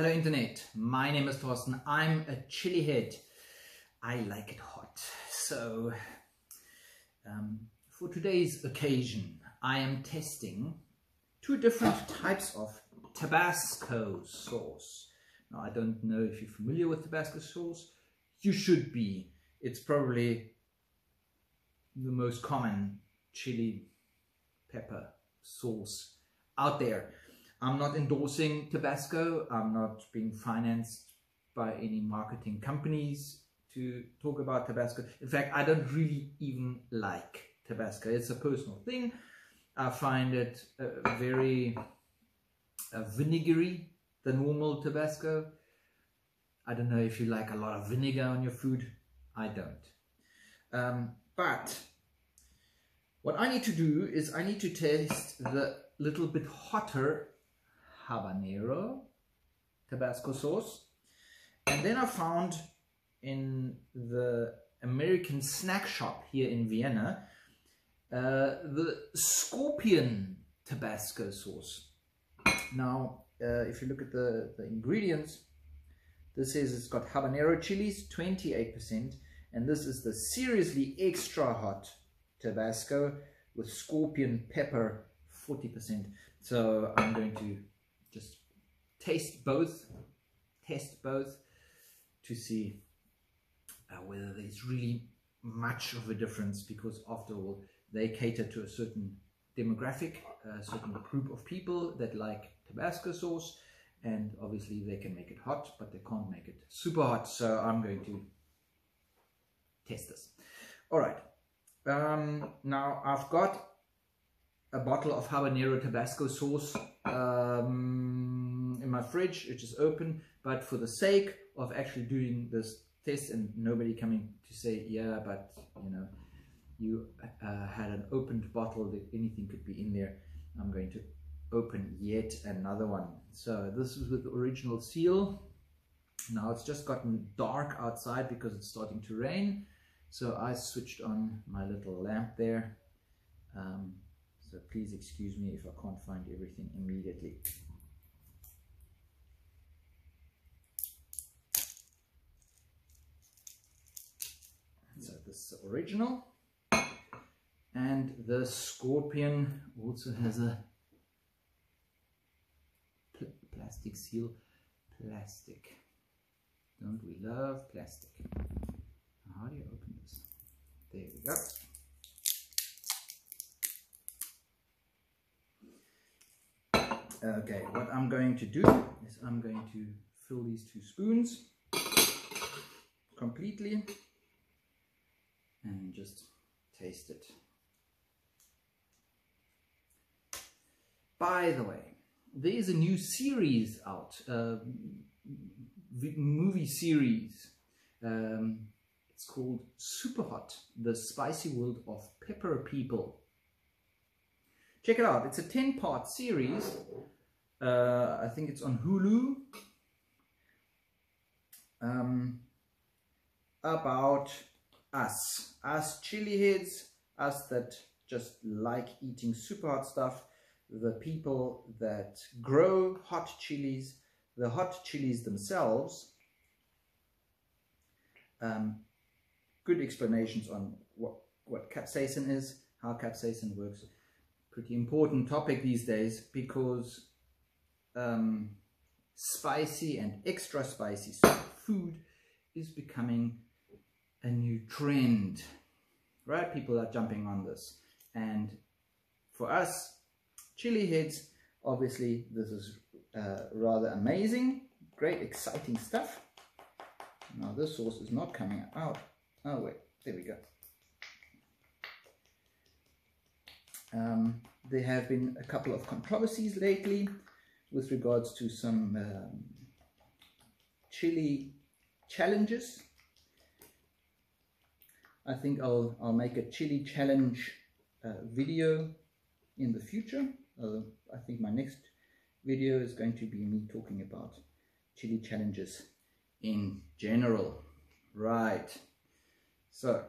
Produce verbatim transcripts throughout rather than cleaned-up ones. Hello Internet, my name is Thorsten, I'm a chili head, I like it hot. So um, for today's occasion I am testing two different types of Tabasco sauce. Now I don't know if you're familiar with Tabasco sauce, you should be, it's probably the most common chili pepper sauce out there. I'm not endorsing Tabasco, I'm not being financed by any marketing companies to talk about Tabasco. In fact, I don't really even like Tabasco. It's a personal thing. I find it uh, very uh, vinegary than normal Tabasco. I don't know if you like a lot of vinegar on your food. I don't. Um, but what I need to do is I need to taste the little bit hotter Habanero Tabasco sauce, and then I found in the American snack shop here in Vienna uh, the Scorpion Tabasco sauce. Now uh, if you look at the, the ingredients, this says it's got habanero chilies twenty-eight percent, and this is the seriously extra hot Tabasco with scorpion pepper forty percent. So I'm going to just taste both, test both to see uh, whether there's really much of a difference, because after all they cater to a certain demographic, a certain group of people that like Tabasco sauce, and obviously they can make it hot but they can't make it super hot, so I'm going to test this. Alright, um, now I've got a bottle of habanero Tabasco sauce um, in my fridge, which is open, but for the sake of actually doing this test and nobody coming to say, yeah, but you know, you uh, had an opened bottle, that anything could be in there, I'm going to open yet another one. So this is with the original seal. Now it's just gotten dark outside because it's starting to rain, so I switched on my little lamp there. Um, So please excuse me if I can't find everything immediately. So this is the original, and the Scorpion also has a pl plastic seal. Plastic. Don't we love plastic? How do you open this? There we go. Okay, what I'm going to do is I'm going to fill these two spoons completely and just taste it. By the way, there is a new series out, uh, movie series. Um, it's called Super Hot: The Spicy World of Pepper People. Check it out, it's a ten part series, uh, I think it's on Hulu, um, about us, us chili heads, us that just like eating super hot stuff, the people that grow hot chilies, the hot chilies themselves, um, good explanations on what, what capsaicin is, how capsaicin works. Pretty important topic these days, because um, spicy and extra spicy food is becoming a new trend, right? People are jumping on this, and for us chili heads, obviously this is uh, rather amazing, great exciting stuff. Now this sauce is not coming out, oh wait, there we go. Um, there have been a couple of controversies lately with regards to some um, chili challenges. I think I'll, I'll make a chili challenge uh, video in the future. Uh, I think my next video is going to be me talking about chili challenges in general. Right, so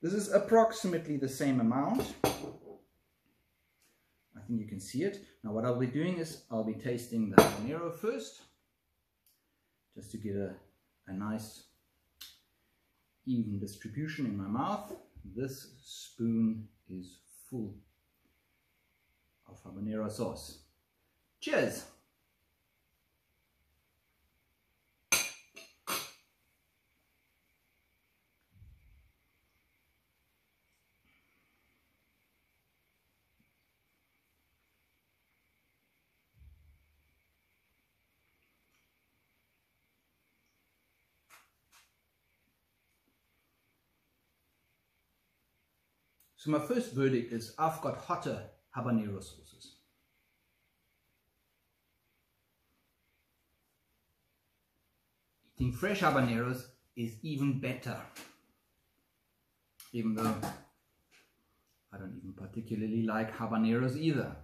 this is approximately the same amount. I think you can see it. Now what I'll be doing is I'll be tasting the habanero first, just to get a, a nice even distribution in my mouth. This spoon is full of habanero sauce. Cheers! So my first verdict is I've got hotter habanero sauces. Eating fresh habaneros is even better, even though I don't even particularly like habaneros either.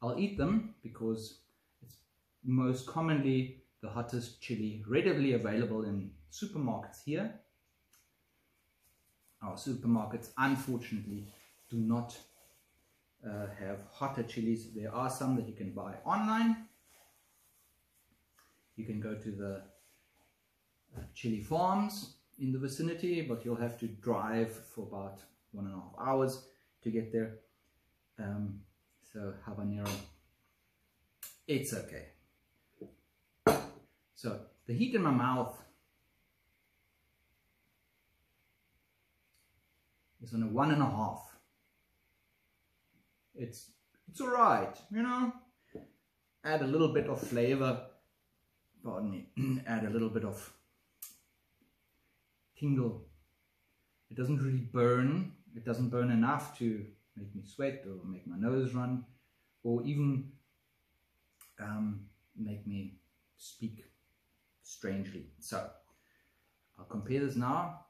I'll eat them because it's most commonly the hottest chili readily available in supermarkets here. Our supermarkets, unfortunately, do not uh, have hotter chilies. There are some that you can buy online. You can go to the uh, chili farms in the vicinity, but you'll have to drive for about one and a half hours to get there. Um, so habanero, it's okay. So the heat in my mouth is on a one and a half. It's it's all right, you know. Add a little bit of flavor. Pardon me. Add a little bit of tingle. It doesn't really burn. It doesn't burn enough to make me sweat or make my nose run, or even um, make me speak strangely. So I'll compare this now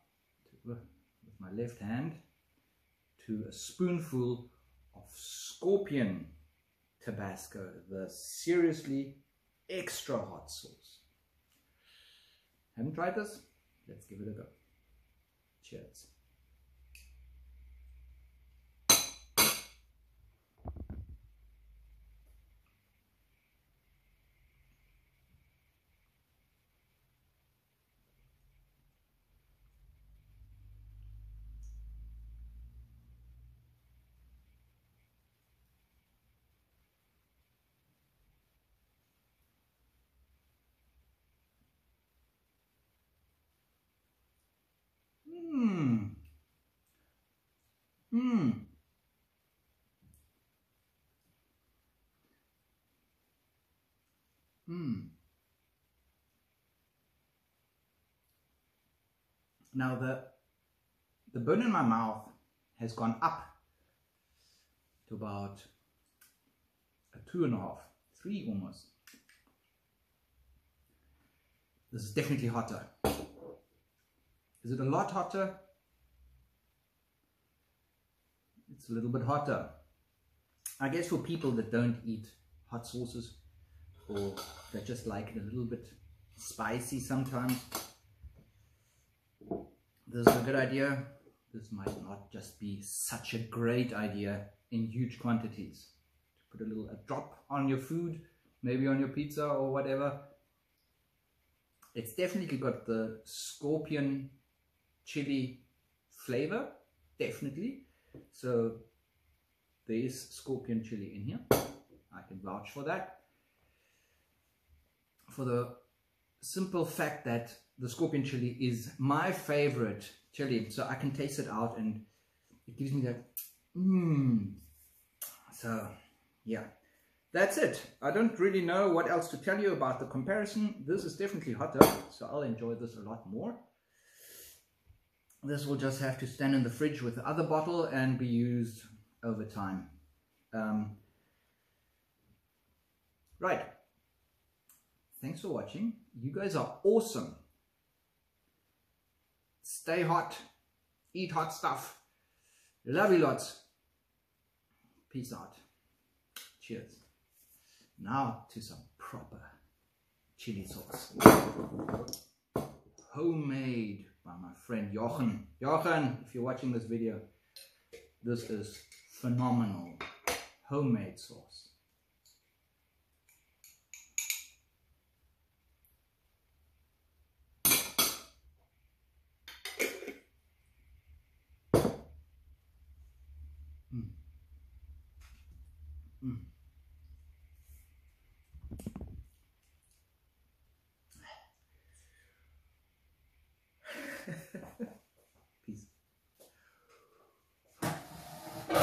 to, uh, my left hand to a spoonful of Scorpion Tabasco, the seriously extra hot sauce. Haven't tried this? Let's give it a go. Cheers. Mm. Mm. Now the the burn in my mouth has gone up to about a two and a half, three almost. This is definitely hotter. Is it a lot hotter? It's a little bit hotter. I guess for people that don't eat hot sauces or that just like it a little bit spicy sometimes, this is a good idea. This might not just be such a great idea in huge quantities. Put a little a drop on your food, maybe on your pizza or whatever. It's definitely got the Scorpion chili flavor, definitely. So there is Scorpion chili in here, I can vouch for that, for the simple fact that the Scorpion chili is my favorite chili, so I can taste it out and it gives me that mmm. So yeah, that's it. I don't really know what else to tell you about the comparison. This is definitely hotter, so I'll enjoy this a lot more. This will just have to stand in the fridge with the other bottle and be used over time. Um, right. Thanks for watching. You guys are awesome. Stay hot. Eat hot stuff. Love you lots. Peace out. Cheers. Now to some proper chili sauce. Homemade. By my friend Jochen. Jochen, if you're watching this video, this is phenomenal homemade sauce. Mm.